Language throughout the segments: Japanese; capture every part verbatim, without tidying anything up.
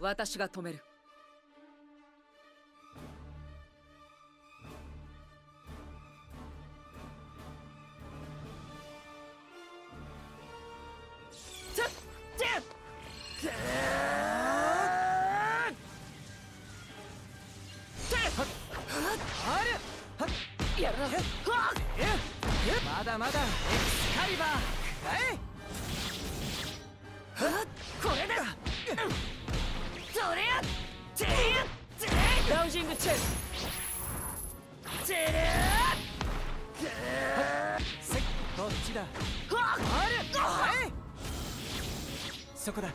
私が止める。まだまだエクスカリバー。はい。これだ。それや。チェリア。ダウジングチェル。チェリア。せっ、どっちだ。あれ。はい。そこだ。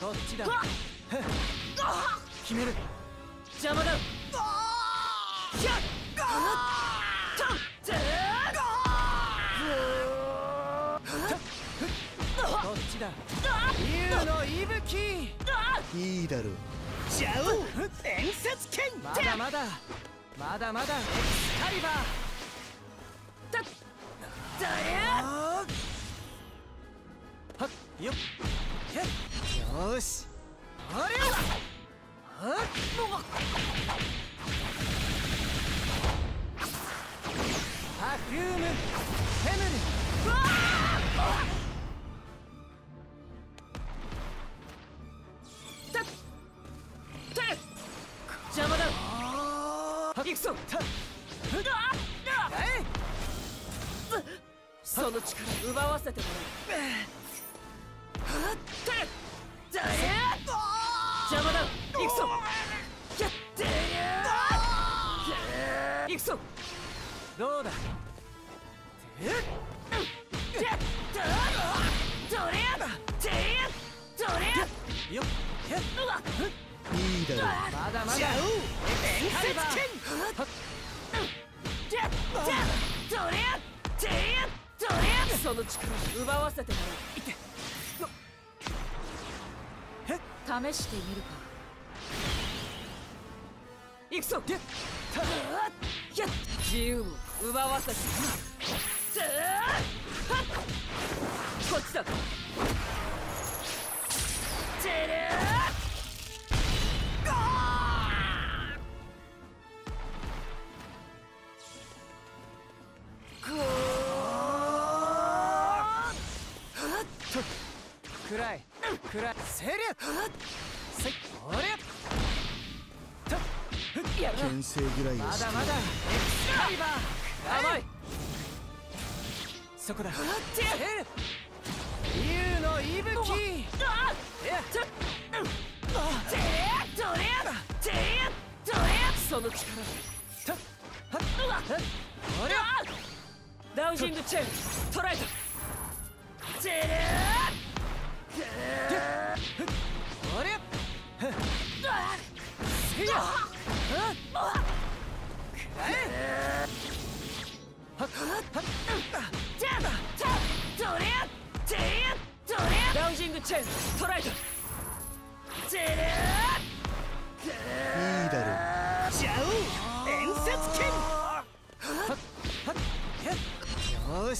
どっちだ。決める。邪魔だ。ひゃっ。と。どっちだ。竜の息吹。いいだろう。ジャオ伝説剣。まだまだまだまだエクスカリバー。だだよ。よっ。よし。あれよ。はっ。パフューム。ヘムル。その力奪わせてもらう。邪魔だ。行くぞ。行くぞ。どうだ。いいだろう。まだまだ伝説剣。その力を奪わせてもらう。試してみるか。行くぞ。自由を奪わせてもらう。こっちだ。チェルー。暗い暗いセリア。セコリア。牽制ぐらいをしてまだまだエクスカリバー。甘い。そこだ。セル竜の息吹。その力。ダウジングチェーン捉えた。セルあれ。ダウジングチェントライト。いいだろう。ジャオ伝説剣。よし。